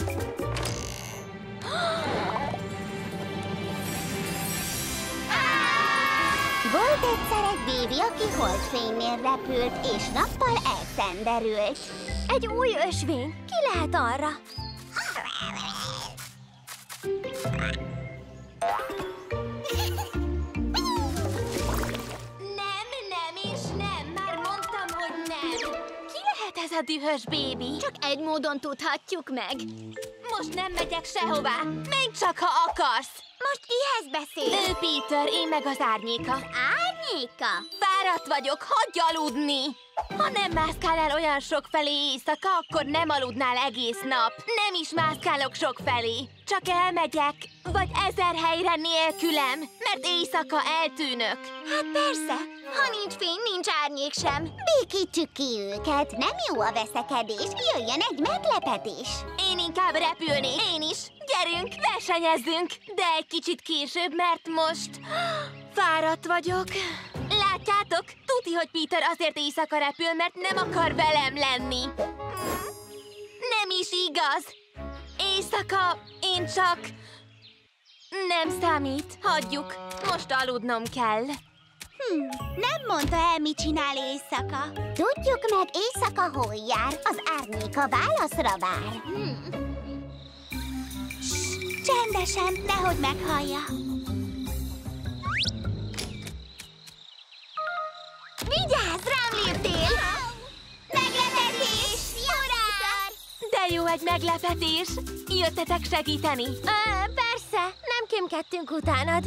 Volt egyszer egy bébi, aki holdfénynél repült, és nappal elszenderült. Egy új ösvény. Ki lehet arra? Nem, nem és nem. Már mondtam, hogy nem. Ki lehet ez a dühös bébi? Csak egy módon tudhatjuk meg. Most nem megyek sehová. Menj csak, ha akarsz. Most kihez beszél? Ő Peter, én meg az árnyéka. Az árnyéka? Fáradt vagyok, hagyj aludni! Ha nem mászkál el olyan sok felé éjszaka, akkor nem aludnál egész nap. Nem is mászkálok sok felé. Csak elmegyek, vagy ezer helyre nélkülem, mert éjszaka eltűnök. Hát persze, ha nincs fény, nincs árnyék sem. Békítsük ki őket, nem jó a veszekedés, jöjjön egy meglepetés. Én inkább repülnék. Én is. Gyerünk, versenyezzünk, de egy kicsit később, mert most fáradt vagyok. Látjátok? Tuti, hogy Peter azért éjszaka repül, mert nem akar velem lenni. Nem is igaz. Éjszaka, én csak... Nem számít, hagyjuk. Most aludnom kell. Hm, nem mondta el, mit csinál éjszaka. Tudjuk meg, éjszaka hol jár. Az árnyéka válaszra vár. Hm. Ssss, csendesen, nehogy meghallja. Vigyázz, rám léptél! Meglepetés! Jurár! De jó egy meglepetés! Jöttetek segíteni? Ö, persze, nem kémkedtünk utánad.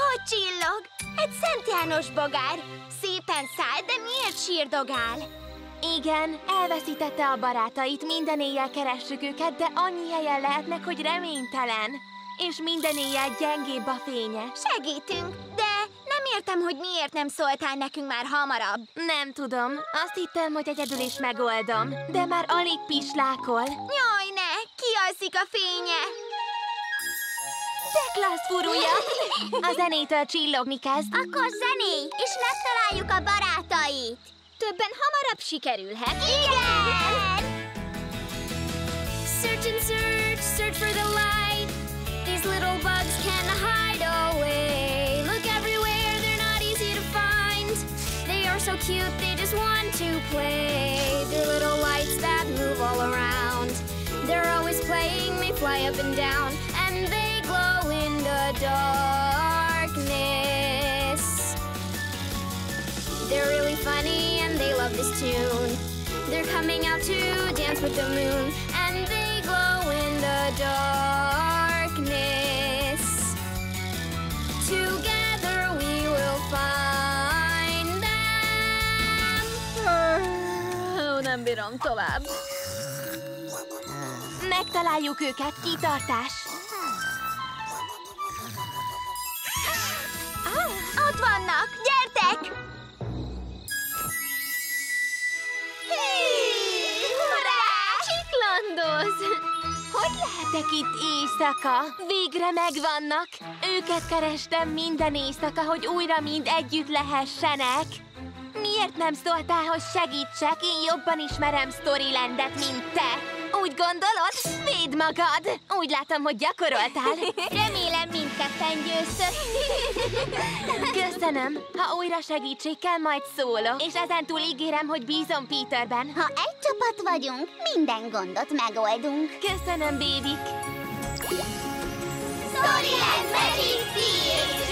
Hogy csillog? Egy Szent János bogár. Szépen száll, de miért sírdogál? Igen, elveszítette a barátait, minden éjjel keressük őket, de annyi helyen lehetnek, hogy reménytelen. És minden éjjel gyengébb a fénye. Segítünk, de nem értem, hogy miért nem szóltál nekünk már hamarabb. Nem tudom, azt hittem, hogy egyedül is megoldom, de már alig pislákol. Jaj, ne! Kialszik a fénye! De Klaus furulja! A zenétől csillogni kezd. Akkor zenéj, és megtaláljuk a barátait! Többen hamarabb sikerülhet. Igen! Search and search, search for the light. These little bugs can hide away. Look everywhere, they're not easy to find. They are so cute, they just want to play. They're little lights that move all around. They're always playing, they fly up and down. And they glow in the darkness. They're really funny and they love this tune. They're coming out to dance with the moon. And they glow in the dark. Together we will find them. Oh, nem bírom tovább. Megtaláljuk őket, kitartás. Ah, ott vannak, gyertek! Hey, hurrá! Csiklandoz! Hogy lehetek itt éjszaka? Végre megvannak! Őket kerestem minden éjszaka, hogy újra mind együtt lehessenek. Miért nem szóltál, hogy segítsek? Én jobban ismerem Storylandet, mint te. Úgy gondolod? Védd magad! Úgy látom, hogy gyakoroltál. Remélem mindketten győztök. Köszönöm. Ha újra segítség kell, majd szólok. És ezentúl ígérem, hogy bízom Peterben. Ha egy csapat vagyunk, minden gondot megoldunk. Köszönöm, bébik. Storyland Magic Tears!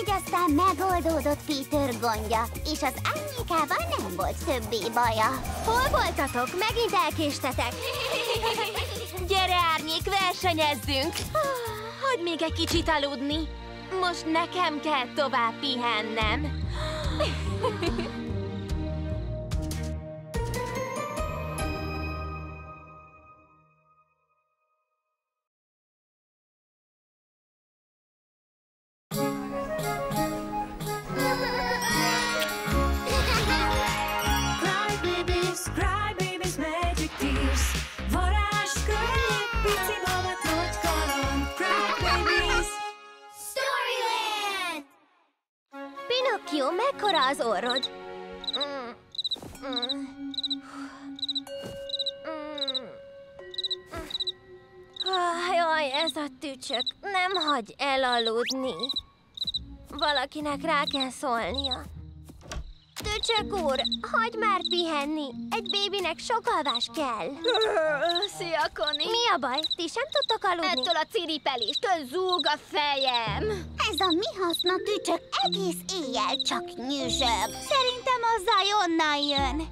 Így aztán megoldódott Peter gondja, és az árnyékával nem volt többé baja. Hol voltatok? Megint elkéstetek. Gyere, árnyék, versenyezzünk! Hadd még egy kicsit aludni. Most nekem kell tovább pihennem. Jó, mekkora az orrod? Mm. Mm. Mm. Ah, jaj, ez a tücsök nem hagy elaludni. Valakinek rá kell szólnia. Tücsök úr, hagyd már pihenni. Egy bébinek sok alvás kell. Szia, Connie. Mi a baj? Ti sem tudtok aludni? Ettől a ciripeléstől zúg a fejem. Ez a mi haszna tücsök egész éjjel csak nyüzsög. Szerintem azzal onnan jön.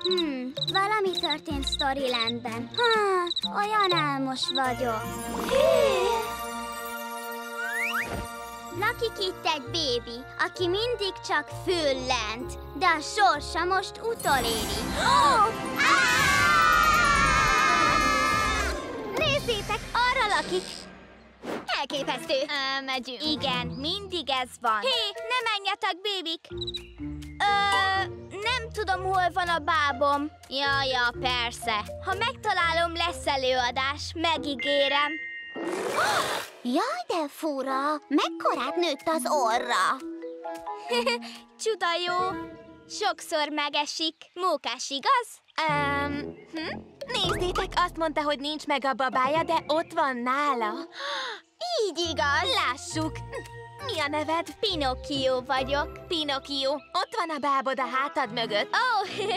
Hmm, valami történt Storylandben. Ha, olyan álmos vagyok. Lakik itt egy bébi, aki mindig csak fül lent, de a sorsa most utoléri. Oh! Nézzétek, arra lakik! Elképesztő! Ö, megyünk. Igen, mindig ez van. Hé, ne menjetek, bébik! Ö, nem tudom, hol van a bábom. Jaja, ja, persze. Ha megtalálom, lesz előadás, megígérem. Jaj, de fura! Mekkorát nőtt az orra! Csuda jó! Sokszor megesik. Mókás, igaz? Um, hm? Nézzétek, azt mondta, hogy nincs meg a babája, de ott van nála. Így igaz. Lássuk. Mi a neved? Pinocchio vagyok. Pinocchio. Ott van a bábod a hátad mögött. Ó, oh,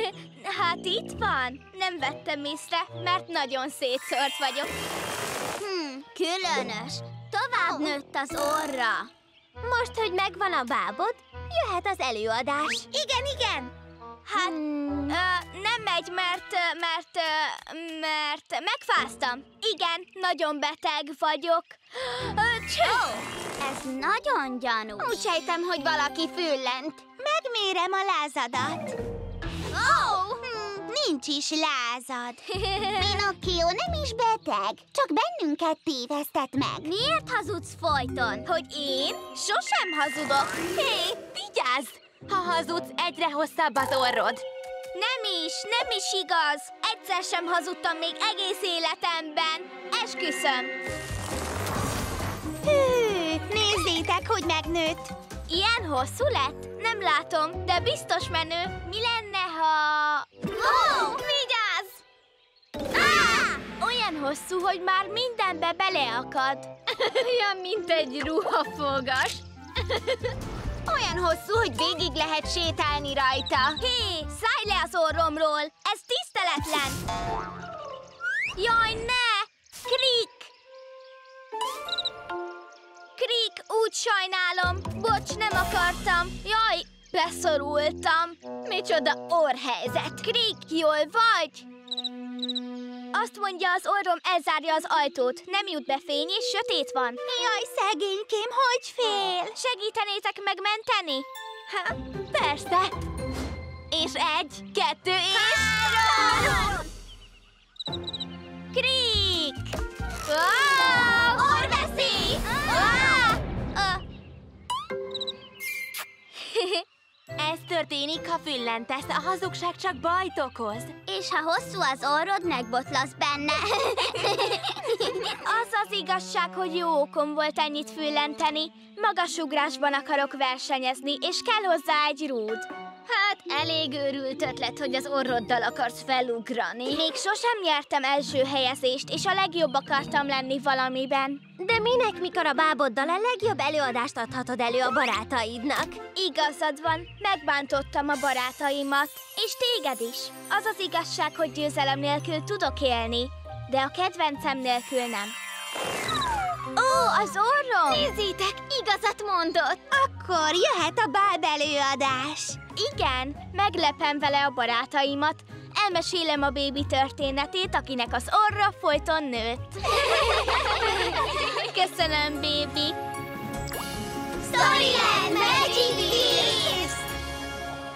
hát itt van. Nem vettem észre, mert nagyon szétszört vagyok. Hm, különös. Tovább oh. nőtt az orra. Most, hogy megvan a bábod, jöhet az előadás. Igen, igen. Hát, hmm. ö, nem megy, mert, mert, mert megfáztam. Igen, nagyon beteg vagyok. Öcső! Oh, ez nagyon gyanús. Úgy sejtem, hogy valaki füllent. Megmérem a lázadat. Oh! Hmm, nincs is lázad. Pinocchio nem is beteg, csak bennünket tévesztett meg. Miért hazudsz folyton? Hogy én sosem hazudok. Hé, vigyázz! Ha hazudsz, egyre hosszabb az orrod. Nem is, nem is igaz. Egyszer sem hazudtam még egész életemben. Esküszöm. Hű, nézzétek, hogy megnőtt. Ilyen hosszú lett? Nem látom, de biztos menő. Mi lenne, ha... Wow, vigyázz! Ah! Olyan hosszú, hogy már mindenbe beleakad. Olyan, mint egy ruhafogas. Olyan hosszú, hogy végig lehet sétálni rajta. Hé, szállj le az orromról! Ez tiszteletlen! Jaj, ne! Krik! Krik, úgy sajnálom. Bocs, nem akartam. Jaj, beszorultam. Micsoda orrhelyzet. Krik, jól vagy? Azt mondja, az orrom elzárja az ajtót. Nem jut be fény, és sötét van. Jaj, szegénykém, hogy fél? Segítenétek megmenteni? Ha, persze. És egy, kettő, és... Három! Krik! Orveszi! Ez történik, ha füllentesz, a hazugság csak bajt okoz. És ha hosszú az orrod, megbotlasz benne. Az az igazság, hogy jó okom volt ennyit füllenteni. Magasugrásban akarok versenyezni, és kell hozzá egy rúd. Hát, elég őrült ötlet, hogy az orroddal akarsz felugrani. Még sosem nyertem első helyezést, és a legjobb akartam lenni valamiben. De minek, mikor a báboddal a legjobb előadást adhatod elő a barátaidnak? Igazad van, megbántottam a barátaimat, és téged is. Az az igazság, hogy győzelem nélkül tudok élni, de a kedvencem nélkül nem. Ó, az orrom! Nézzétek, igazat mondott! Akkor jöhet a báb előadás! Igen, meglepem vele a barátaimat. Elmesélem a bébi történetét, akinek az orra folyton nőtt. Köszönöm, bébi! Storyland Magic Tears!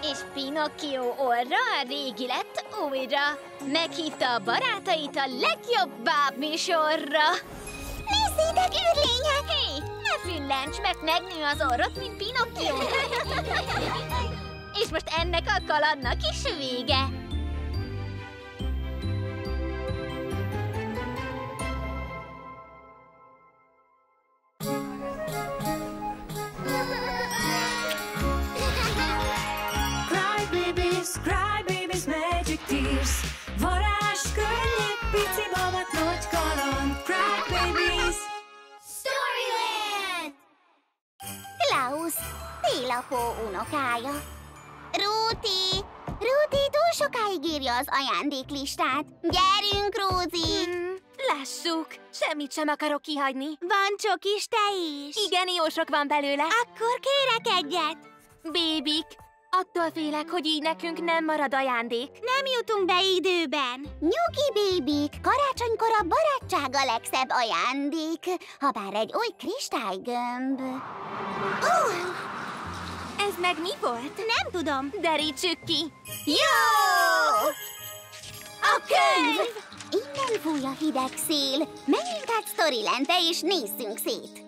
És Pinocchio orra a régi lett újra. Meghívta a barátait a legjobb báb műsorra. Nézzétek, űrlények! Hé, ne füllents, mert megnő az orrod, mint Pinocchio. És most ennek a kalandnak is vége. Cry babies, cry babies, magic tears. Varázskönnyek, pici babak, nagy kaland. Cry babies. Storyland! Klaus, Télapó unokája. Ruti! Ruti túl sokáig írja az ajándéklistát. Gyerünk, Rózi! Hmm, lássuk, semmit sem akarok kihagyni. Van csokis, te is? Igen, jó sok van belőle. Akkor kérek egyet. Bébik, attól félek, hogy így nekünk nem marad ajándék. Nem jutunk be időben. Nyugi, bébik, karácsonykor a barátság a legszebb ajándék. Habár egy új kristálygömb. Uh! Ez meg mi volt? Nem tudom. Derítsük ki. Jó! A könyv! Innen fúj a hideg szél. Menjünk át Storylandbe és nézzünk szét.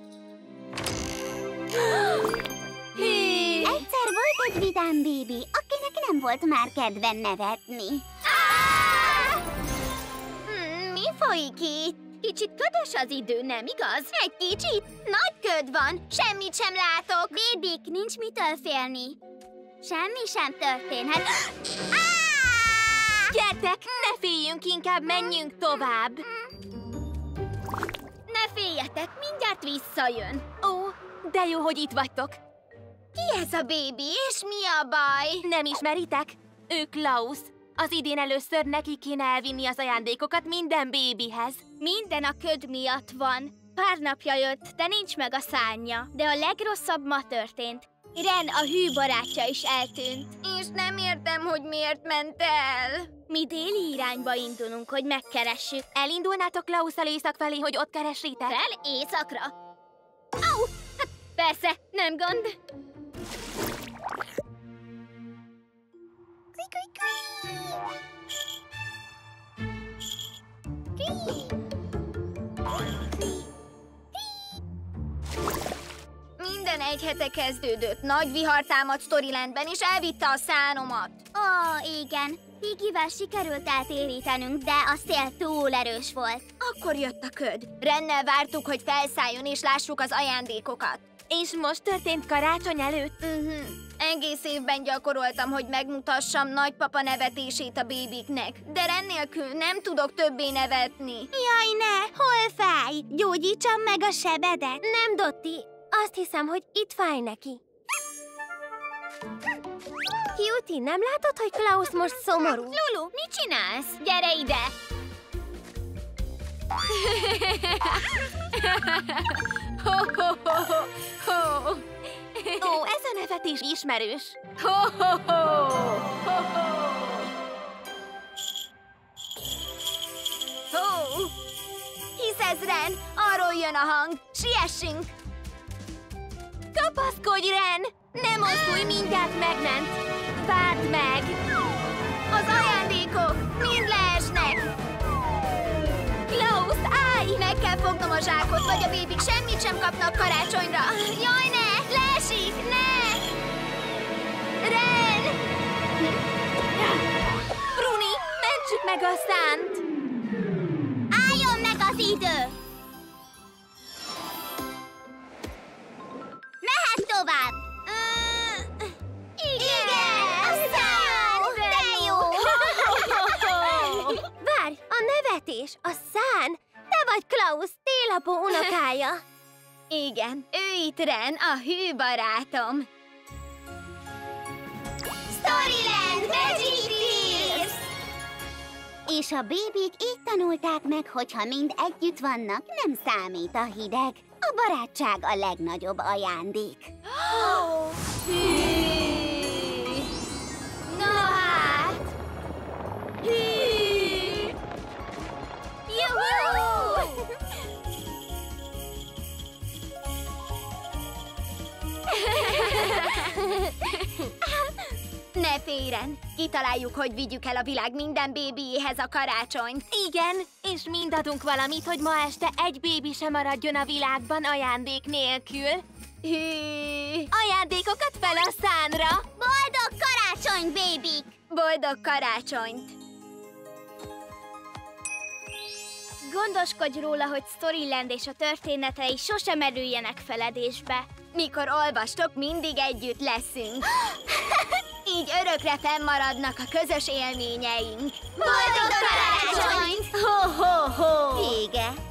Hű. Egyszer volt egy vidám bébi, akinek nem volt már kedve nevetni. Ah! Hmm, mi folyik itt? Kicsit ködös az idő, nem igaz? Egy kicsit? Nagy köd van, semmit sem látok. Bébik, nincs mitől félni. Semmi sem történhet. Gyertek, ne féljünk, inkább menjünk tovább. Ne féljetek, mindjárt visszajön. Ó, de jó, hogy itt vagytok. Ki ez a bébi, és mi a baj? Nem ismeritek? Ő Klaus. Az idén először neki kéne elvinni az ajándékokat minden bébihez. Minden a köd miatt van. Pár napja jött, de nincs meg a szárnya. De a legrosszabb ma történt. Ren, a hű barátja is eltűnt. És nem értem, hogy miért ment el. Mi déli irányba indulunk, hogy megkeressük. Elindulnátok Klausszal észak felé, hogy ott keressétek? Fel északra? Au! Hát persze, nem gond. Minden egy hete kezdődött. Nagy vihar támadt Storylandben, és elvitte a szánomat. Ó, igen. Pigivel sikerült eltérítenünk, de a szél túl erős volt. Akkor jött a köd. Rennel vártuk, hogy felszálljon, és lássuk az ajándékokat. És most történt karácsony előtt? Uh-huh. Egész évben gyakoroltam, hogy megmutassam nagypapa nevetését a bébiknek. De Ren nélkül nem tudok többé nevetni. Jaj, ne! Hol fáj? Gyógyítsam meg a sebedet. Nem, Dotti. Azt hiszem, hogy itt fáj neki. Cutie, nem látod, hogy Klaus most szomorú? Lulu, mit csinálsz? Gyere ide! Ho, ho, ho, ho. Ó, ez a nevetés ismerős. Ho, ho, ho, ho, ho. Hisz ez, Ren, arról jön a hang. Siessünk! Kapaszkodj, Ren! Ne mozdulj, mindjárt megment! Várd meg! Az ajándékok mind leesnek! Klaus, állj! Meg kell fognom a zsákot, vagy a bébik semmit sem kapnak karácsonyra! Jaj, ne! Leesik! Ne! Ren! Bruni, mentsük meg a szánt! Álljon meg az idő! Mehet tovább! Uh, igen! igen szán, szán, de jó! Várj, a nevetés, a szán! Te vagy Klaus, télapó unokája! Igen, ő itt Ren, a hű barátom! Storyland Magic Tears! És a bébik így tanulták meg, hogyha mind együtt vannak, nem számít a hideg. A barátság a legnagyobb ajándék. Oh, hű! Na hát! Hű! Juhu! Ne félj, Ren! Kitaláljuk, hogy vigyük el a világ minden bébiéhez a karácsonyt. Igen, és mind adunk valamit, hogy ma este egy bébi sem maradjon a világban ajándék nélkül. Hű. Ajándékokat fel a szánra! Boldog karácsony, bébik! Boldog karácsonyt! Gondoskodj róla, hogy Storyland és a történetei sosem erüljenek feledésbe. Mikor olvastok, mindig együtt leszünk. Így örökre fennmaradnak a közös élményeink. Boldog karácsonyt! Ho, ho, ho! Vége!